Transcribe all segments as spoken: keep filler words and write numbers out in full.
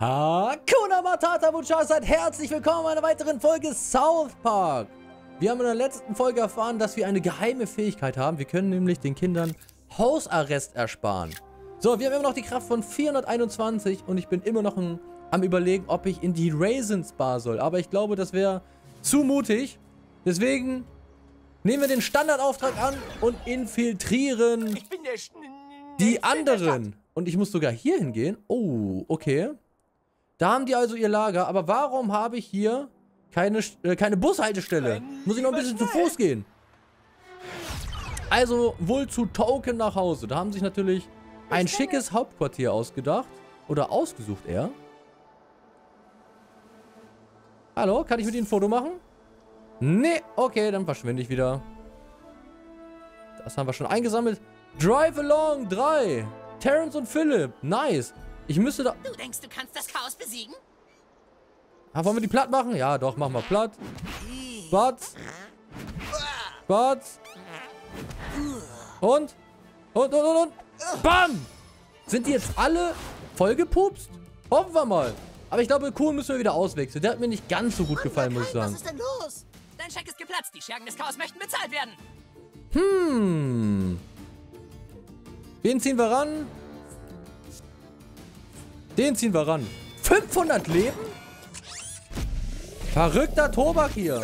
Hakuna Matata, Mucha, seid herzlich willkommen bei einer weiteren Folge South Park. Wir haben in der letzten Folge erfahren, dass wir eine geheime Fähigkeit haben. Wir können nämlich den Kindern Hausarrest ersparen. So, wir haben immer noch die Kraft von vierhunderteinundzwanzig und ich bin immer noch ein, am Überlegen, ob ich in die Raisins Bar soll. Aber ich glaube, das wäre zu mutig. Deswegen nehmen wir den Standardauftrag an und infiltrieren ich bin der die anderen. Und ich muss sogar hier hingehen. Oh, okay. Da haben die also ihr Lager. Aber warum habe ich hier keine, äh, keine Bushaltestelle? Muss ich noch ein bisschen zu Fuß gehen? Also wohl zu Token nach Hause. Da haben sich natürlich ein schickes Hauptquartier ausgedacht. Oder ausgesucht eher. Hallo, kann ich mit Ihnen ein Foto machen? Nee, okay, dann verschwinde ich wieder. Das haben wir schon eingesammelt. Drive Along drei. Terence und Philipp. Nice. Ich müsste da... Du denkst, du kannst das Chaos besiegen? Ah, wollen wir die platt machen? Ja, doch, machen wir platt. Batz. Batz. Und? Und, und, und, und. Bam! Sind die jetzt alle vollgepupst? Hoffen wir mal. Aber ich glaube, Kuh müssen wir wieder auswechseln. Der hat mir nicht ganz so gut gefallen, muss ich sagen. Was ist denn los? Dein Scheck ist geplatzt. Die Schergen des Chaos möchten bezahlt werden. Hm. Wen ziehen wir ran? Den ziehen wir ran. fünfhundert Leben? Verrückter Tobak hier.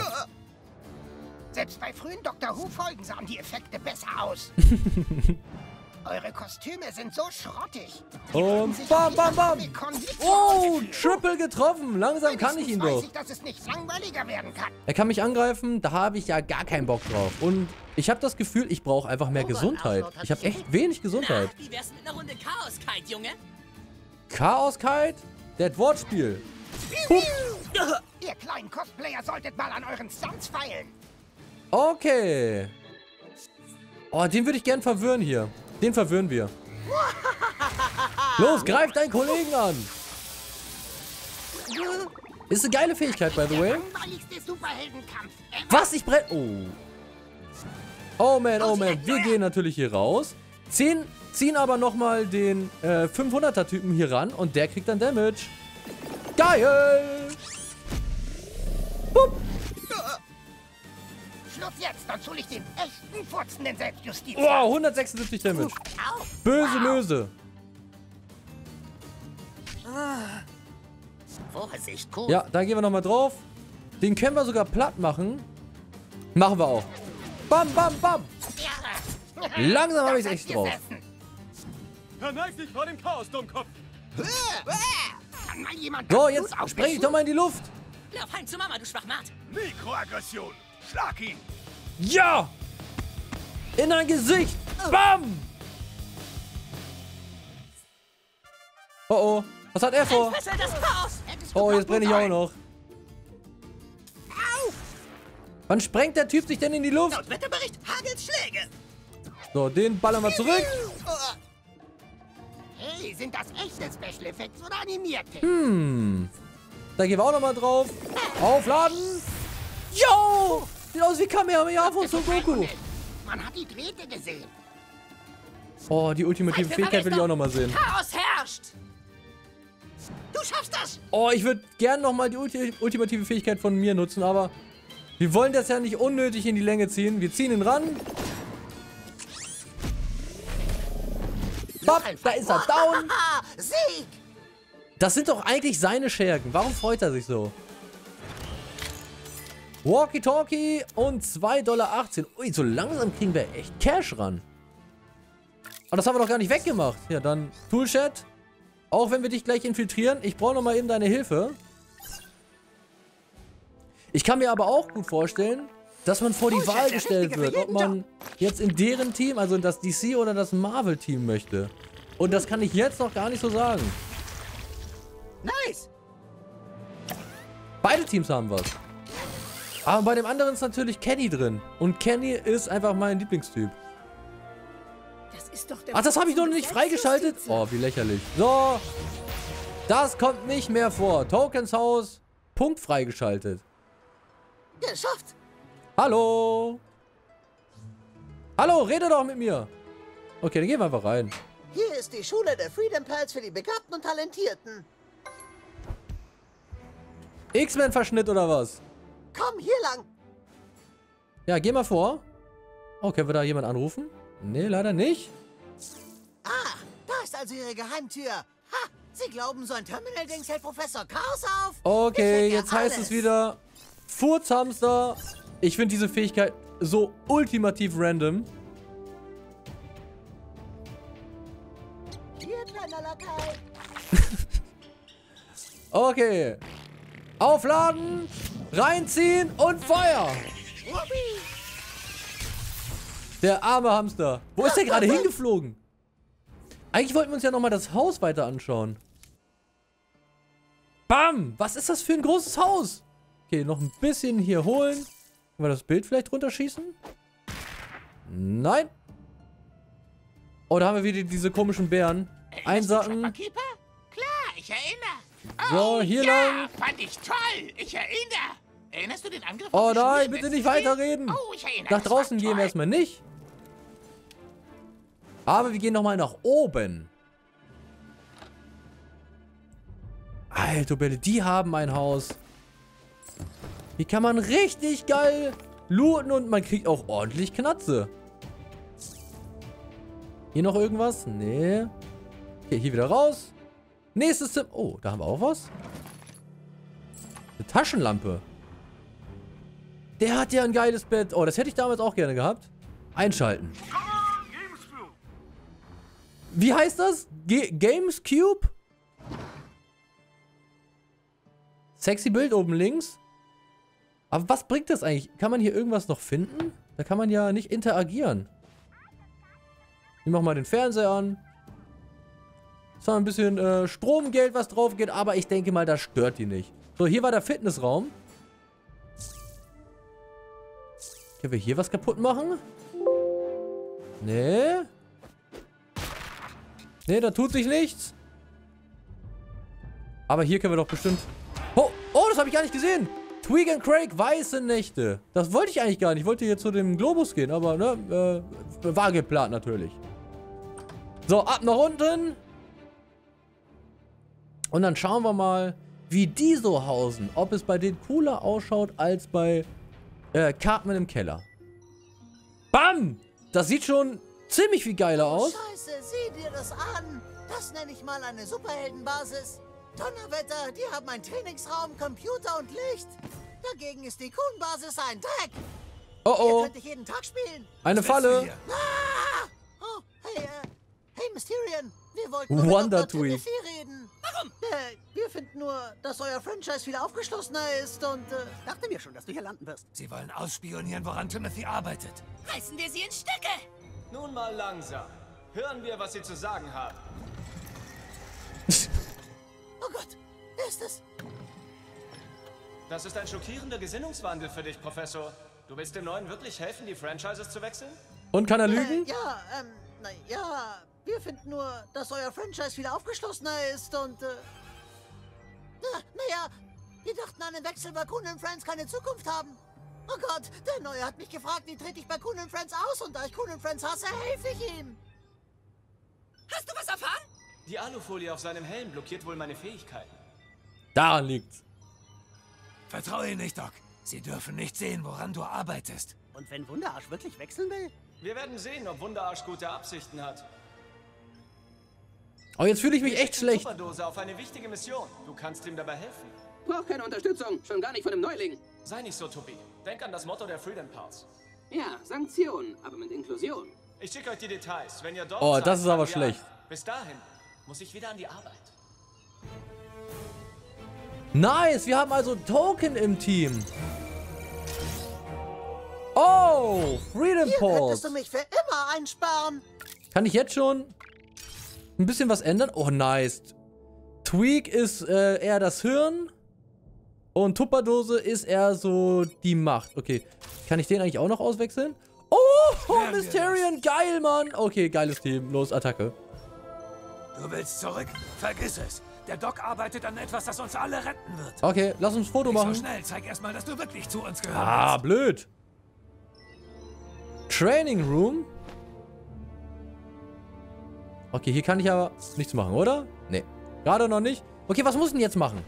Selbst bei frühen Doktor Who Folgen sahen die Effekte besser aus. Eure Kostüme sind so schrottig. Und bam, bam, bam. Oh, Triple getroffen. Langsam kann ich ihn doch. Er kann mich angreifen. Da habe ich ja gar keinen Bock drauf. Und ich habe das Gefühl, ich brauche einfach mehr Gesundheit. Ich habe echt wenig Gesundheit. Wie wär's mit einer Runde Chaos Kite, Junge? Chaos Kite? Das Wortspiel. Ihr kleinen Cosplayer solltet mal an euren Stunts feilen. Okay. Oh, den würde ich gern verwirren hier. Den verwirren wir. Los, greif deinen Kollegen an. Ist eine geile Fähigkeit, by the way. Was? Ich brenne... Oh. Oh, man, oh, man. Wir gehen natürlich hier raus. Zehn, ziehen aber nochmal den äh, fünfhunderter-Typen hier ran. Und der kriegt dann Damage. Geil. Bup. Schluss jetzt, dann hol ich den echten furzenden Selbstjustiz. Wow, hundertsechsundsiebzig Damage. Böse Löse. Vorsicht, cool. Ja, da gehen wir nochmal drauf. Den können wir sogar platt machen. Machen wir auch. Bam, bam, bam. Langsam habe ich es echt drauf. Verneig dich vor dem Chaos, Dummkopf. So, jetzt springe ich doch mal in die Luft. Lauf heim zu Mama, du Schwachmat. Mikroaggression. Schlag ihn! Ja! In dein Gesicht! Bam! Oh oh, was hat er vor? Oh, jetzt brenne ich auch noch. Wann sprengt der Typ sich denn in die Luft? So, den ballern wir zurück. Hey, sind das echte Special Effects oder animierte? Hm. Da gehen wir auch nochmal drauf. Aufladen! Yo! Sieht aus wie Kamehameha von so Goku. Man hat die Drähte gesehen. Oh, die ultimative Fähigkeit will ich auch nochmal sehen. Chaos herrscht. Du schaffst das. Oh, ich würde gern nochmal die Ulti ultimative Fähigkeit von mir nutzen, aber wir wollen das ja nicht unnötig in die Länge ziehen. Wir ziehen ihn ran. Bop, da ist er down. Sieg. Das sind doch eigentlich seine Schergen. Warum freut er sich so? Walkie-Talkie und zwei Dollar achtzehn. Ui, so langsam kriegen wir echt Cash ran. Aber das haben wir doch gar nicht weggemacht. Ja, dann Toolshed. Auch wenn wir dich gleich infiltrieren. Ich brauche nochmal eben deine Hilfe. Ich kann mir aber auch gut vorstellen, dass man vor die Wahl gestellt wird, ob man jetzt in deren Team, also in das D C oder das Marvel-Team möchte. Und das kann ich jetzt noch gar nicht so sagen. Nice! Beide Teams haben was. Aber bei dem anderen ist natürlich Kenny drin. Und Kenny ist einfach mein Lieblingstyp. Das ist doch der Ach, das habe ich noch nicht freigeschaltet? Oh, wie lächerlich. So. Das kommt nicht mehr vor. Tokens Haus. Punkt freigeschaltet. Geschafft. Hallo. Hallo, rede doch mit mir. Okay, dann gehen wir einfach rein. Hier ist die Schule der Freedom Pals für die Begabten und Talentierten. X-Men-Verschnitt oder was? Komm, hier lang. Ja, geh mal vor. Oh, können wir da jemanden anrufen? Nee, leider nicht. Ah, da ist also Ihre Geheimtür. Ha, Sie glauben, so ein Terminal-Dings hält Professor Chaos auf? Okay, jetzt alles. Heißt es wieder Furzhamster. Ich finde diese Fähigkeit so ultimativ random. Hier, kleiner Lakai. Okay. Aufladen, reinziehen und Feuer. Der arme Hamster. Wo ist der gerade hingeflogen? Eigentlich wollten wir uns ja nochmal das Haus weiter anschauen. Bam! Was ist das für ein großes Haus? Okay, noch ein bisschen hier holen. Können wir das Bild vielleicht runterschießen? Nein. Oh, da haben wir wieder diese komischen Bären. Einsacken. Klar, ich erinnere. So, hier lang. Fand ich toll. Ich erinnere. Erinnerst du den Angriff? Oh nein, bitte nicht weiterreden. Oh, ich erinnere. Nach draußen gehen wir erstmal nicht. Aber wir gehen nochmal nach oben. Alter Bälle, die haben ein Haus. Hier kann man richtig geil looten und man kriegt auch ordentlich Knatze. Hier noch irgendwas? Nee. Okay, hier wieder raus. Nächstes Zimmer. Oh, da haben wir auch was. Eine Taschenlampe. Der hat ja ein geiles Bett. Oh, das hätte ich damals auch gerne gehabt. Einschalten. Wie heißt das? G Games Cube? Sexy Bild oben links. Aber was bringt das eigentlich? Kann man hier irgendwas noch finden? Da kann man ja nicht interagieren. Ich mach mal den Fernseher an. Ist noch ein bisschen äh, Stromgeld, was drauf geht, aber ich denke mal, das stört die nicht. So, hier war der Fitnessraum. Können wir hier was kaputt machen? Nee. Nee, da tut sich nichts. Aber hier können wir doch bestimmt... Oh, oh, das habe ich gar nicht gesehen. Tweek und Craig, weiße Nächte. Das wollte ich eigentlich gar nicht. Ich wollte hier zu dem Globus gehen, aber ne, äh, war geplant natürlich. So, ab nach unten. Und dann schauen wir mal, wie die so hausen. Ob es bei denen cooler ausschaut als bei äh, Cartman im Keller. Bam! Das sieht schon... ziemlich viel geiler aus. Oh, Scheiße, sieh dir das an. Das nenne ich mal eine Superheldenbasis. Donnerwetter, die haben einen Trainingsraum, Computer und Licht. Dagegen ist die Kuhn-Basis ein Dreck. Oh oh. Hier könnte ich jeden Tag spielen. Eine Falle. Ah! Oh, hey, äh, hey Mysterion. Wir wollten nur mit Doktor T V reden. Warum? Äh, wir finden nur, dass euer Franchise viel aufgeschlossener ist und äh, dachte mir schon, dass du hier landen wirst. Sie wollen ausspionieren, woran Timothy arbeitet. Reißen wir sie in Stücke. Nun mal langsam. Hören wir, was Sie zu sagen haben. Oh Gott, wer ist das? Das ist ein schockierender Gesinnungswandel für dich, Professor. Du willst dem Neuen wirklich helfen, die Franchises zu wechseln? Und kann er lügen? Äh, ja, ähm, na ja, wir finden nur, dass euer Franchise viel aufgeschlossener ist und, äh, na, na ja, wir dachten an den Wechsel, weil Kuhn und Friends keine Zukunft haben. Oh Gott, der Neue hat mich gefragt, wie trete ich bei Kuhn und Friends aus? Und da ich Kuhn und Friends hasse, helfe ich ihm. Hast du was erfahren? Die Alufolie auf seinem Helm blockiert wohl meine Fähigkeiten. Daran liegt's. Vertraue ihr nicht, Doc. Sie dürfen nicht sehen, woran du arbeitest. Und wenn Wunderarsch wirklich wechseln will? Wir werden sehen, ob Wunderarsch gute Absichten hat. Oh, jetzt fühle ich mich echt schlecht. Superdose auf eine wichtige Mission. Du kannst ihm dabei helfen. Brauch keine Unterstützung, schon gar nicht von einem Neuling. Sei nicht so, Tobi. Denk an das Motto der Freedom Pals. Ja, Sanktionen, aber mit Inklusion. Ich schicke euch die Details, wenn ihr dort seid. Oh, das ist aber schlecht. Bis dahin muss ich wieder an die Arbeit. Nice, wir haben also Token im Team. Oh, Freedom Pals. Hier könntest du mich für immer einsparen. Kann ich jetzt schon ein bisschen was ändern? Oh, nice. Tweek ist äh, eher das Hirn. Und Tupperdose ist eher so die Macht. Okay. Kann ich den eigentlich auch noch auswechseln? Oh, oh Mysterion. Geil, Mann. Okay, geiles Team. Los, Attacke. Du willst zurück? Vergiss es. Der Doc arbeitet an etwas, das uns alle retten wird. Okay, lass uns ein Foto machen. So schnell. Zeig erstmal, dass du wirklich zu uns gehörst. Ah, blöd. Training Room. Okay, hier kann ich aber nichts machen, oder? Nee. Gerade noch nicht. Okay, was muss ich denn jetzt machen?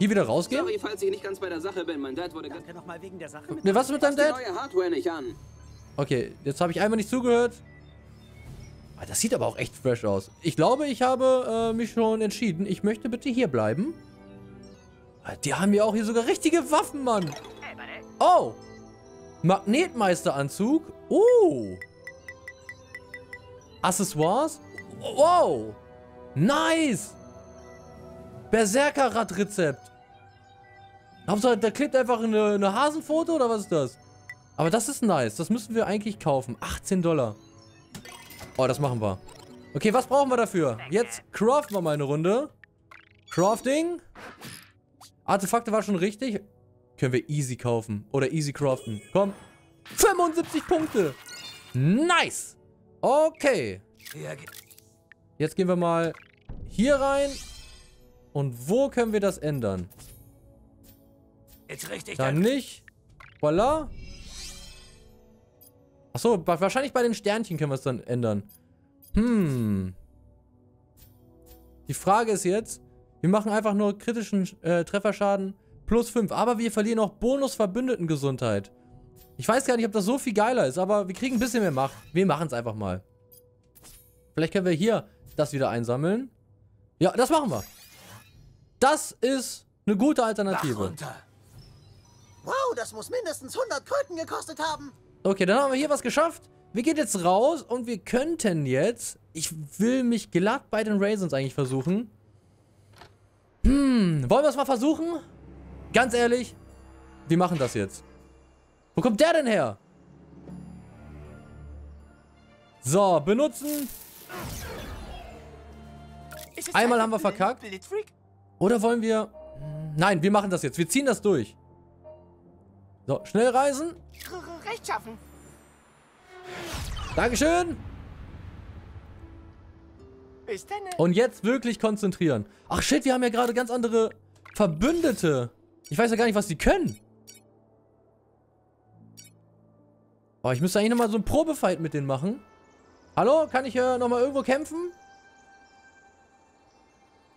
Hier wieder rausgehen? Sorry, falls ich nicht ganz bei der Sache bin. Mein Dad wurde Danke noch mal wegen der Sache mit ne, was mit deinem Dad? Die neue Hardware nicht an. Okay, jetzt habe ich einmal nicht zugehört. Das sieht aber auch echt fresh aus. Ich glaube, ich habe äh, mich schon entschieden. Ich möchte bitte hier bleiben. Die haben ja auch hier sogar richtige Waffen, Mann. Oh. Magnetmeisteranzug. Oh. Accessoires. Wow. Nice. Berserker-Rad-Rezept. Hauptsache, da klebt einfach eine, eine Hasenfoto oder was ist das? Aber das ist nice. Das müssen wir eigentlich kaufen. achtzehn Dollar. Oh, das machen wir. Okay, was brauchen wir dafür? Jetzt craften wir mal eine Runde. Crafting. Artefakte war schon richtig. Können wir easy kaufen. Oder easy craften. Komm. fünfundsiebzig Punkte. Nice. Okay. Jetzt gehen wir mal hier rein. Und wo können wir das ändern? Jetzt richtig. Dann nicht. Voila. Achso, wahrscheinlich bei den Sternchen können wir es dann ändern. Hm. Die Frage ist jetzt, wir machen einfach nur kritischen äh, Trefferschaden plus fünf, aber wir verlieren auch Bonus-Verbündeten-Gesundheit. Ich weiß gar nicht, ob das so viel geiler ist, aber wir kriegen ein bisschen mehr Macht. Wir machen es einfach mal. Vielleicht können wir hier das wieder einsammeln. Ja, das machen wir. Das ist eine gute Alternative. Wow, das muss mindestens hundert Kröten gekostet haben. Okay, dann haben wir hier was geschafft. Wir gehen jetzt raus und wir könnten jetzt... Ich will mich glatt bei den Raisins eigentlich versuchen. Hm, wollen wir es mal versuchen? Ganz ehrlich, wir machen das jetzt. Wo kommt der denn her? So, benutzen. Einmal haben wir verkackt. Oder wollen wir... Nein, wir machen das jetzt. Wir ziehen das durch. So, schnell reisen. Recht schaffen. Dankeschön. Und jetzt wirklich konzentrieren. Ach shit, wir haben ja gerade ganz andere Verbündete. Ich weiß ja gar nicht, was die können. Oh, ich müsste eigentlich nochmal so einen Probefight mit denen machen. Hallo, kann ich ja nochmal irgendwo kämpfen?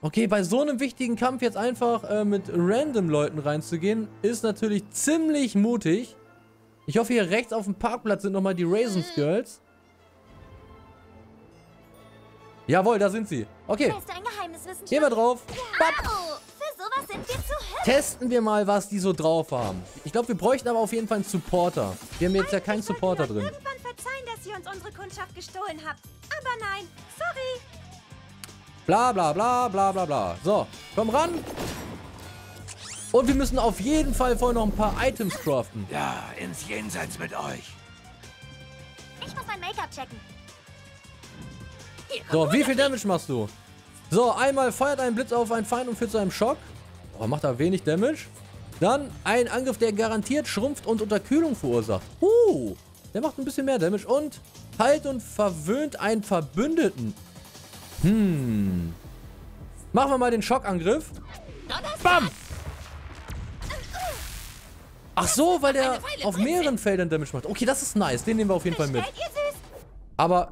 Okay, bei so einem wichtigen Kampf jetzt einfach äh, mit random Leuten reinzugehen, ist natürlich ziemlich mutig. Ich hoffe, hier rechts auf dem Parkplatz sind nochmal die Raisins Girls. Jawohl, da sind sie. Okay. Gehen wir drauf. Wow, für sowas sind wir zu hübsch. Testen wir mal, was die so drauf haben. Ich glaube, wir bräuchten aber auf jeden Fall einen Supporter. Wir haben jetzt ja keinen Supporter drin. Irgendwann verzeihen, dass ihr uns unsere Kundschaft gestohlen habt. Aber nein, sorry. Bla, bla, bla, bla, bla, bla. So, komm ran. Und wir müssen auf jeden Fall vorher noch ein paar Items craften. Ja, ins Jenseits mit euch. Ich muss mein Make-up checken. So, wie viel Damage machst du? So, einmal feuert ein Blitz auf einen Feind und führt zu einem Schock. Oh, macht da wenig Damage. Dann ein Angriff, der garantiert schrumpft und Unterkühlung verursacht. Uh, der macht ein bisschen mehr Damage. Und heilt und verwöhnt einen Verbündeten. Hm. Machen wir mal den Schockangriff. Bam! Ach so, weil der auf mehreren Feldern Damage macht. Okay, das ist nice. Den nehmen wir auf jeden Fall mit. Aber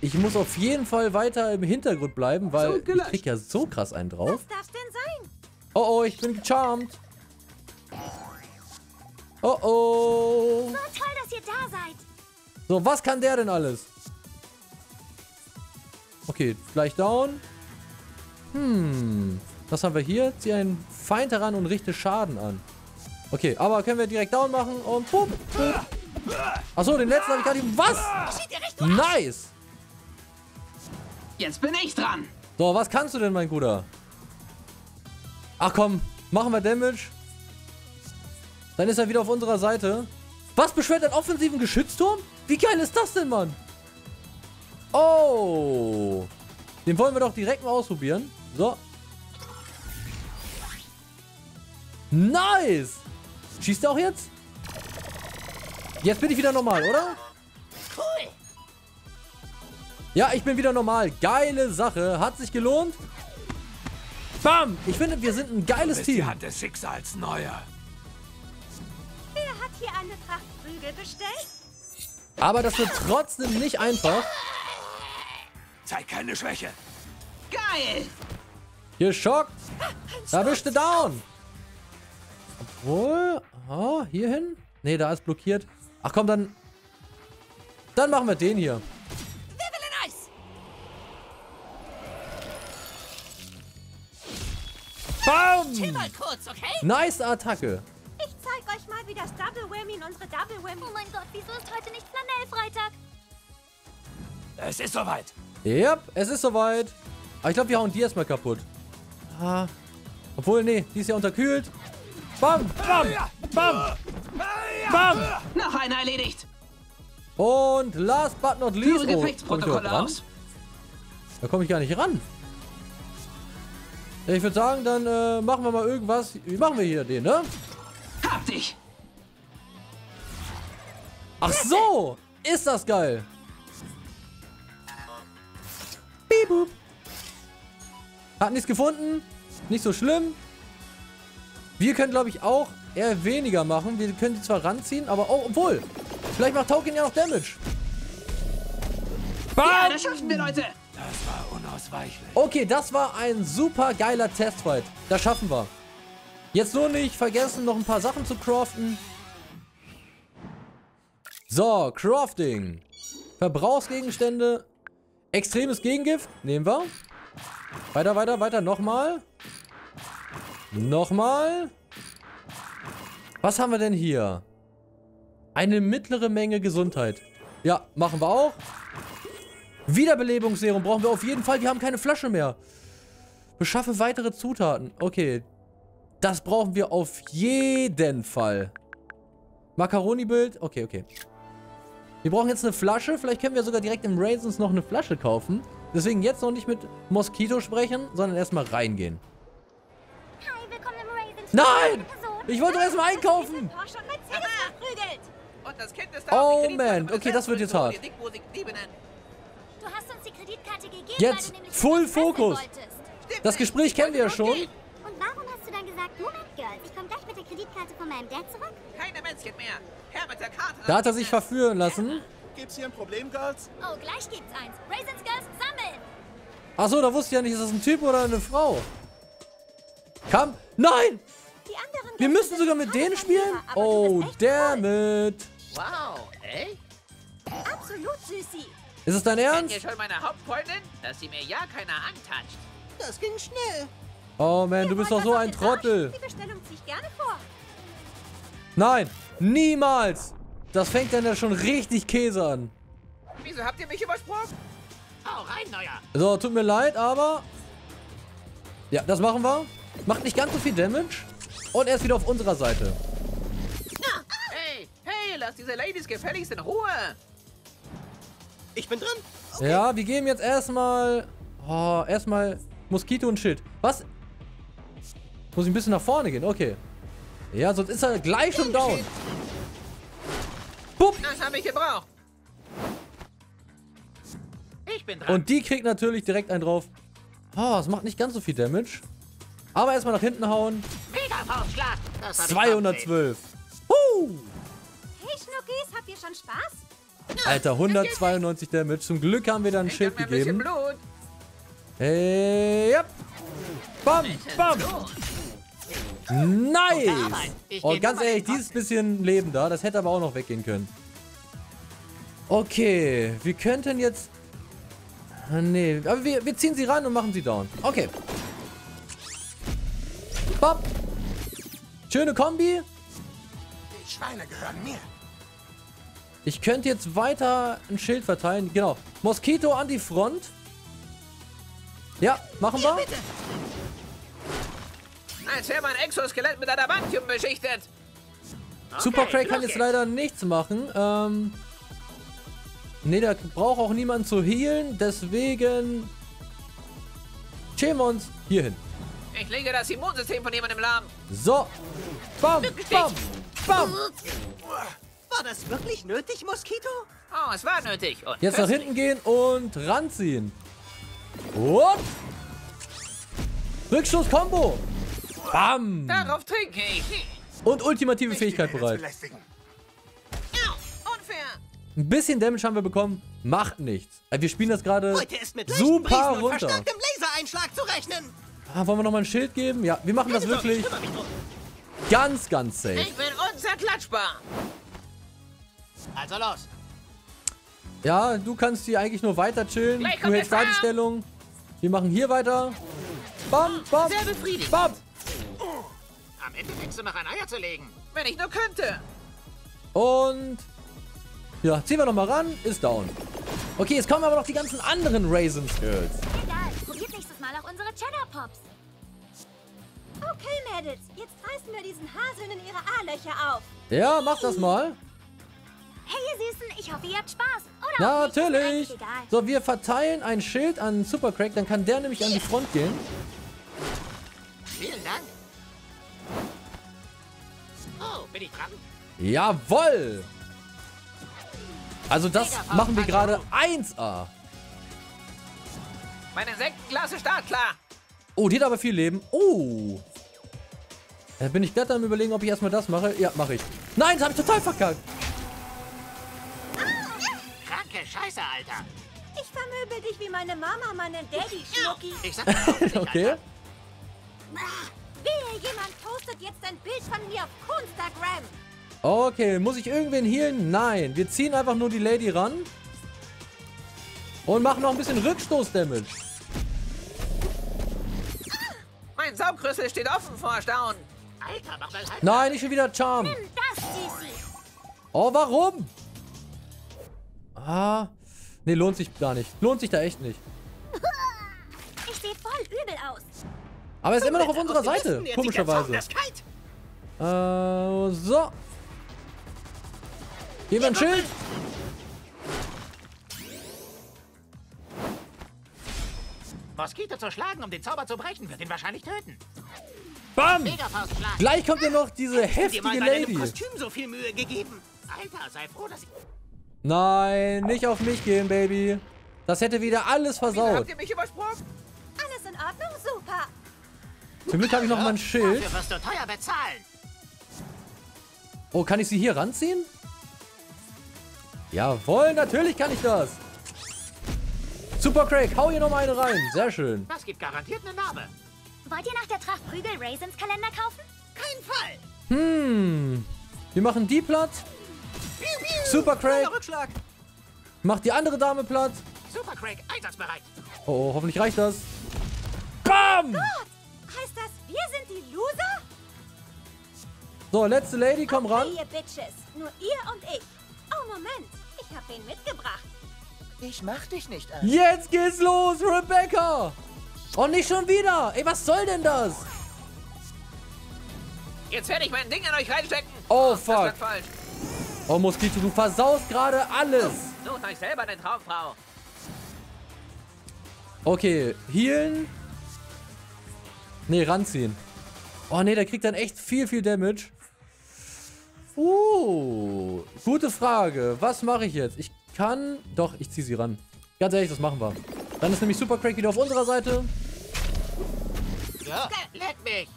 ich muss auf jeden Fall weiter im Hintergrund bleiben, weil ich krieg ja so krass einen drauf. Oh, oh, ich bin gecharmt. Oh, oh. So, was kann der denn alles? Okay, gleich down. Hm. Was haben wir hier? Zieh einen Feind heran und richte Schaden an. Okay, aber können wir direkt down machen und boom. Achso, den letzten habe ich gar nicht. Was? Nice. Jetzt bin ich dran. So, was kannst du denn, mein Guter? Ach komm, machen wir Damage. Dann ist er wieder auf unserer Seite. Was beschwert einen offensiven Geschützturm? Wie geil ist das denn, Mann? Oh. Den wollen wir doch direkt mal ausprobieren. So. Nice. Schießt er auch jetzt? Jetzt bin ich wieder normal, oder? Cool. Ja, ich bin wieder normal. Geile Sache. Hat sich gelohnt. Bam. Ich finde, wir sind ein geiles Team. Die Hand des Schicksals neuer. Wer hat hier eine Tracht Prügel bestellt? Aber das wird trotzdem nicht einfach. Zeig keine Schwäche. Geil. Hier schockt. Da bist du down. Wohl. Aha, hier hin? Ne, da ist blockiert. Ach komm, dann... Dann machen wir den hier. Bam! Chill mal kurz, okay? Nice Attacke. Ich zeig euch mal, wie das Double Whammy in unsere Double Whammy... Oh mein Gott, wieso ist heute nicht Flanellfreitag? Es ist soweit. Yep, es ist soweit. Aber ich glaube, wir hauen die erstmal kaputt. Ah. Obwohl, nee, die ist ja unterkühlt. Bam, bam, bam, bam. Noch einer erledigt. Und last but not least... Führe Gefechtsprotokolle aus. Da komme ich gar nicht ran. Ich würde sagen, dann äh, machen wir mal irgendwas. Wie machen wir hier den, ne? Hab dich. Ach so, ist das geil. Bibub. Hat nichts gefunden. Nicht so schlimm. Wir können, glaube ich, auch eher weniger machen. Wir können die zwar ranziehen, aber auch, obwohl. Vielleicht macht Tauken ja noch Damage. Bam! Ja, das schaffen wir, Leute. Das war unausweichlich. Okay, das war ein super geiler Testfight. Das schaffen wir. Jetzt nur nicht vergessen, noch ein paar Sachen zu craften. So, Crafting. Verbrauchsgegenstände. Extremes Gegengift. Nehmen wir. Weiter, weiter, weiter. Nochmal. Nochmal. Was haben wir denn hier? Eine mittlere Menge Gesundheit. Ja, machen wir auch. Wiederbelebungsserum brauchen wir auf jeden Fall. Wir haben keine Flasche mehr. Beschaffe weitere Zutaten. Okay. Das brauchen wir auf jeden Fall. Macaroni-Bild. Okay, okay. Wir brauchen jetzt eine Flasche. Vielleicht können wir sogar direkt im Raisins noch eine Flasche kaufen. Deswegen jetzt noch nicht mit Moskito sprechen, sondern erstmal reingehen. Hi, willkommen im Raisins. Nein! Ich wollte doch erstmal einkaufen. Oh man. Okay, das wird jetzt hart. Du hast uns die Kreditkarte gegeben, jetzt weil du Full Fokus. Das Gespräch kennen wir ja schon. Und warum hast du dann gesagt, Moment, Girls, ich komme gleich mit der Kreditkarte von meinem Dad zurück? Keine Männchen mehr. Herr mit der Karte. Da hat er sich verführen lassen. Gibt's hier ein Problem, Girls? Oh, gleich gibt's eins. Raisins Girls sammeln. Ach so, da wusste ich ja nicht, ist das ein Typ oder eine Frau? Komm, nein! Die anderen wir müssen sogar mit denen spielen. Lehrer, oh, damn it. Wow, ey? Absolut süßi. Ist es dein Ernst? Kennt ihr schon meine Hauptfreundin? Dass sie mir ja keiner antatscht. Das ging schnell. Oh man, du bist doch so ein Trottel. Die Bestellung ziehe ich gerne vor. Nein, niemals. Das fängt dann ja schon richtig Käse an. Wieso habt ihr mich übersprungen? Oh, rein, neuer. So, tut mir leid, aber... Ja, das machen wir. Macht nicht ganz so viel Damage. Und er ist wieder auf unserer Seite. Hey, hey, lass diese Ladies gefälligst in Ruhe. Ich bin drin. Okay. Ja, wir geben jetzt erstmal... Oh, erstmal Moskito und Schild. Was? Muss ich ein bisschen nach vorne gehen? Okay. Ja, sonst ist er gleich schon down. Bup. Das habe ich gebraucht. Ich bin dran. Und die kriegt natürlich direkt einen drauf. Oh, das macht nicht ganz so viel Damage. Aber erstmal nach hinten hauen. Mega-Faustschlag. Das hab zweihundertzwölf. Uh. Hey, Schnuckis, habt ihr schon Spaß? Alter, hundertzweiundneunzig Damage. Zum Glück haben wir dann ein Schild gegeben. Hey, yep. Bam, bam. Nice. Und ganz ehrlich, dieses bisschen Leben da, das hätte aber auch noch weggehen können. Okay, wir könnten jetzt... Nee, aber wir, wir ziehen sie ran und machen sie down. Okay. Bam. Schöne Kombi. Die Schweine gehören mir. Ich könnte jetzt weiter ein Schild verteilen. Genau. Moskito an die Front. Ja, machen wir. Als wäre mein Exoskelett mit einer Bantium beschichtet. Okay, Super Craig kann jetzt leider nichts machen. Ähm, ne, da braucht auch niemand zu healen. Deswegen schämen wir uns hier hin. Ich lege das Immunsystem von jemandem lahm. So. Bam, bam, bam. War das wirklich nötig, Moskito? Oh, es war nötig. Und jetzt nach hinten gehen und ranziehen. What? Rückschuss-Kombo. Bam. Darauf trinke ich. Und ultimative ich Fähigkeit bereit. Unfair. Ein bisschen Damage haben wir bekommen. Macht nichts. Wir spielen das gerade super runter. Mit verstärktem Lasereinschlag zu rechnen. Ah, wollen wir nochmal ein Schild geben? Ja, wir machen das wirklich. Ganz, ganz safe. Ich bin unzerklatschbar. Also los. Ja, du kannst hier eigentlich nur weiter chillen. Du hältst Fertigstellung. Wir machen hier weiter. Bam, bam, sehr befriedigend. Bam. Am Ende kriegst du noch ein Eier zu legen. Wenn ich nur könnte. Und... ja, ziehen wir nochmal ran. Ist down. Okay, jetzt kommen aber noch die ganzen anderen Raisins Girls. Egal, probiert nächstes Mal auch unsere Cheddar Pops. Okay, Mädels, jetzt reißen wir diesen Haseln in ihre A-Löcher auf. Ja, mach das mal. Hey, ihr Süßen, ich hoffe, ihr habt Spaß. Oder natürlich. Nicht, so, wir verteilen ein Schild an Super Craig, dann kann der nämlich an die Front gehen. Vielen Dank. Oh, bin ich dran? Jawoll! Also das machen wir gerade eins A. Meine Sektklasse startklar. Oh, die hat aber viel Leben. Oh. Da bin ich gerade am Überlegen, ob ich erstmal das mache. Ja, mache ich. Nein, das habe ich total verkackt. Kranke Scheiße, Alter. Ich vermöbel dich wie meine Mama, meine Daddy, Schnucki. Ich sag nicht, okay. Wehe, jemand postet jetzt ein Bild von mir auf Instagram. Okay, muss ich irgendwen healen? Nein, wir ziehen einfach nur die Lady ran. Und machen noch ein bisschen Rückstoß-Damage. Mein Saugrüssel steht offen vor Erstaunen. Alter, mach mal halt. Nein, nicht schon wieder Charm. Nimm das, Sisi. Oh, warum? Ah, nee, lohnt sich gar nicht. Lohnt sich da echt nicht. Ich sehe voll übel aus. Aber er ist immer noch auf unserer Seite, komischerweise. Uh, so. Geben wir ein Schild. Moskito zu schlagen, um den Zauber zu brechen, wird ihn wahrscheinlich töten. Bam! Gleich kommt ja noch diese heftige Lady. Ich habe dem Kostüm so viel Mühe gegeben. Alter, sei froh, dass ich... Nein, nicht auf mich gehen, Baby. Das hätte wieder alles versaut. Habt ihr mich übersprungen? Alles in Ordnung? Super. Zum Glück habe ich noch mal ein Schild. Dafür wirst du teuer bezahlen. Oh, kann ich sie hier ranziehen? Jawohl, natürlich kann ich das. Super Craig, hau hier nochmal eine rein. Sehr schön. Das gibt garantiert eine Narbe. Wollt ihr nach der Tracht Prügel Raisins Kalender kaufen? Kein Fall. Hm. Wir machen die platt. Piu, piu. Super Craig. Macht die andere Dame platt. Super Craig, einsatzbereit. Oh, hoffentlich reicht das. Bam! Gut. Heißt das, wir sind die Loser? So, letzte Lady, komm okay, ran. Ihr Bitches. Nur ihr und ich. Oh, Moment. Ich hab wen mitgebracht. Ich mach dich nicht an. Jetzt geht's los, Rebecca. Und nicht schon wieder. Ey, was soll denn das? Jetzt werde ich mein Ding an euch reinstecken. Oh, oh fuck. Oh, Moskito, du versaust gerade alles. Oh, sucht euch selber eine Traumfrau. Okay, healen. Nee, ranziehen. Oh, nee, der kriegt dann echt viel, viel Damage. Uh, gute Frage. Was mache ich jetzt? Ich kann... Doch, ich ziehe sie ran. Ganz ehrlich, das machen wir. Dann ist nämlich Super Craig wieder auf unserer Seite. Ja, leck mich.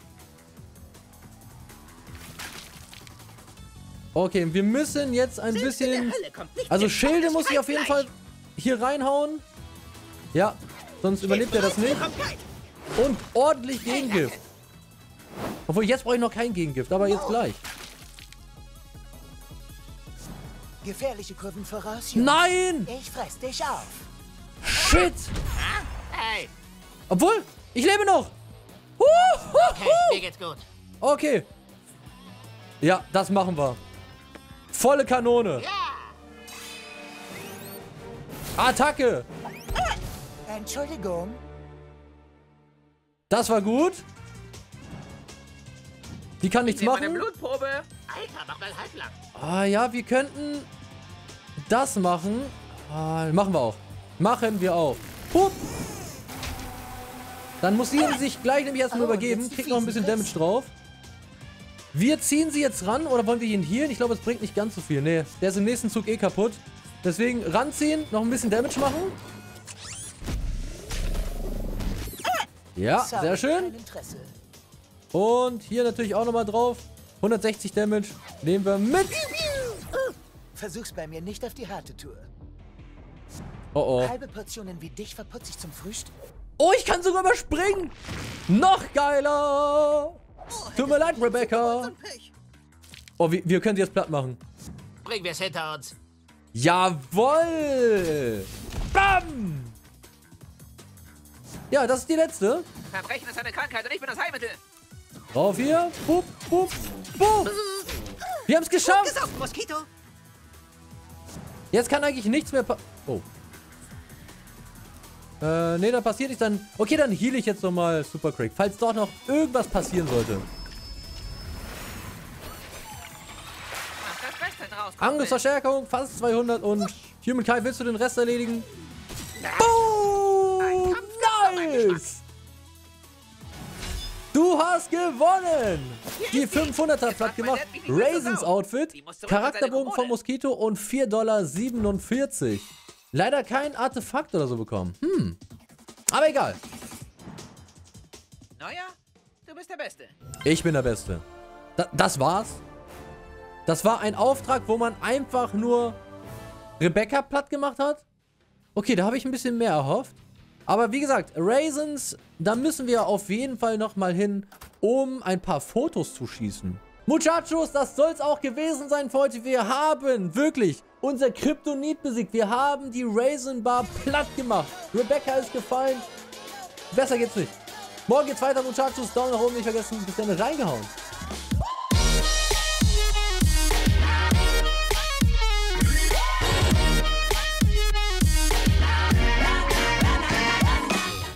Okay, wir müssen jetzt ein bisschen... Also Schilde muss ich auf jeden Fall hier reinhauen. Ja, sonst überlebt er das nicht. Und ordentlich Gegengift. Obwohl, jetzt brauche ich noch kein Gegengift, aber jetzt gleich. Gefährliche Kurven voraus. Nein! Ich fress dich auf. Shit! Hey. Obwohl, ich lebe noch. Huh, huh, huh. Okay, mir geht's gut. Okay. Ja, das machen wir. Volle Kanone. Yeah. Attacke. Entschuldigung. Das war gut. Die kann nichts machen. Meine Blutprobe. Alter, mach mal halblang. Ah ja, wir könnten das machen. Ah, machen wir auch. Machen wir auch. Hup. Dann muss sie sich gleich nämlich erstmal oh, übergeben. Kriegt noch ein bisschen Damage drauf. Wir ziehen sie jetzt ran oder wollen wir ihn healen? Ich glaube, es bringt nicht ganz so viel. Nee, der ist im nächsten Zug eh kaputt. Deswegen ranziehen, noch ein bisschen Damage machen. Ja, sehr schön. Und hier natürlich auch nochmal drauf. hundertsechzig Damage nehmen wir mit. Versuch's bei mir nicht auf die harte Tour. Oh oh. Halbe Portionen wie dich verputze ich zum Frühstück. Oh, ich kann sogar überspringen. Noch geiler. Oh, Tut mir leid, Rebecca. Oh, wir, wir können sie jetzt platt machen. Bringen wir es hinter uns. Jawoll! Bam! Ja, das ist die letzte. Verbrechen ist eine Krankheit und ich bin das Heilmittel. Rauf hier. Bup, bup, bup. Wir haben es geschafft. Moskito. Jetzt kann eigentlich nichts mehr passieren. Oh. Äh, ne, da passiert nichts. Dann okay, dann heal ich jetzt nochmal Super Craig, falls doch noch irgendwas passieren sollte. Angriffsverstärkung, fast zweihundert und Human Kite, willst du den Rest erledigen? Boom! Nice! Du hast gewonnen! Die fünfhunderter platt gemacht, Raisins Outfit, Charakterbogen von Moskito und vier Dollar siebenundvierzig. Leider kein Artefakt oder so bekommen. Hm. Aber egal. Neuer, du bist der Beste. Ich bin der Beste. Da, das war's. Das war ein Auftrag, wo man einfach nur Rebecca platt gemacht hat. Okay, da habe ich ein bisschen mehr erhofft. Aber wie gesagt, Raisins, da müssen wir auf jeden Fall nochmal hin, um ein paar Fotos zu schießen. Muchachos, das soll es auch gewesen sein für heute. Wir haben wirklich unser Kryptonit besiegt. Wir haben die Raisin Bar platt gemacht. Rebecca ist gefallen. Besser geht's nicht. Morgen geht's weiter, Muchachos. Daumen nach oben nicht vergessen. Bis dann, reingehauen.